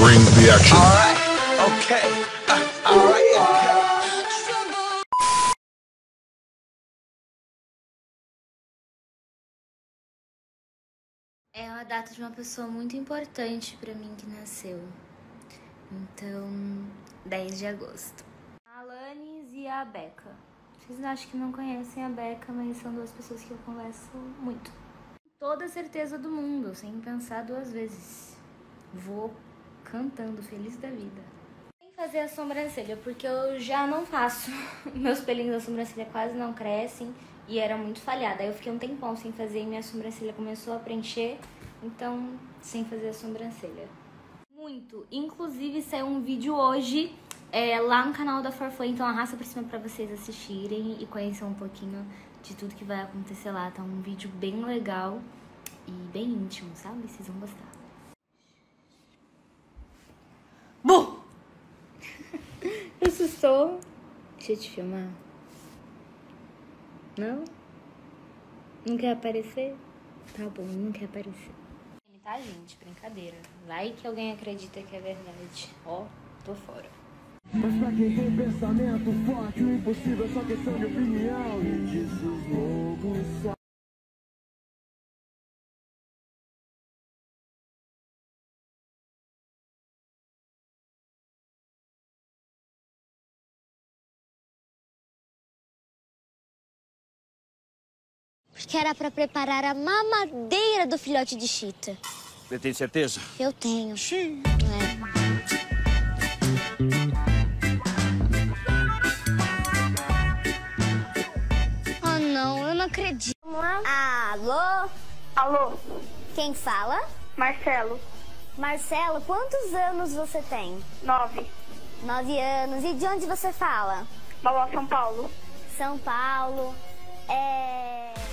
brings the action. All right. Okay. All right. É a data de uma pessoa muito importante pra mim que nasceu. Então, 10 de agosto. A Alanis e a Becca. Vocês acham que não conhecem a Becca, mas são duas pessoas que eu converso muito. Com toda a certeza do mundo, sem pensar duas vezes. Vou cantando, feliz da vida. Sem fazer a sobrancelha, porque eu já não faço. Meus pelinhos da sobrancelha quase não crescem. E era muito falhada, aí eu fiquei um tempão sem fazer e minha sobrancelha começou a preencher, então sem fazer a sobrancelha. Muito, inclusive saiu um vídeo hoje lá no canal da Forfó, então arrasta pra cima pra vocês assistirem e conhecer um pouquinho de tudo que vai acontecer lá. Tá um vídeo bem legal e bem íntimo, sabe? Vocês vão gostar. Bom! Assustou? Deixa eu te filmar. Não? Não quer aparecer? Tá bom, não quer aparecer. Tá, gente? Brincadeira. Vai que alguém acredita que é verdade. Ó, tô fora. Mas pra quem tem pensamento forte, o impossível é só questão de opinião. E disso os loucos só... Porque era pra preparar a mamadeira do filhote de Chita. Você tem certeza? Eu tenho. Sim. É. Oh, não, eu não acredito. Alô? Alô? Quem fala? Marcelo. Marcelo, quantos anos você tem? 9. 9 anos. E de onde você fala? São Paulo. São Paulo. É...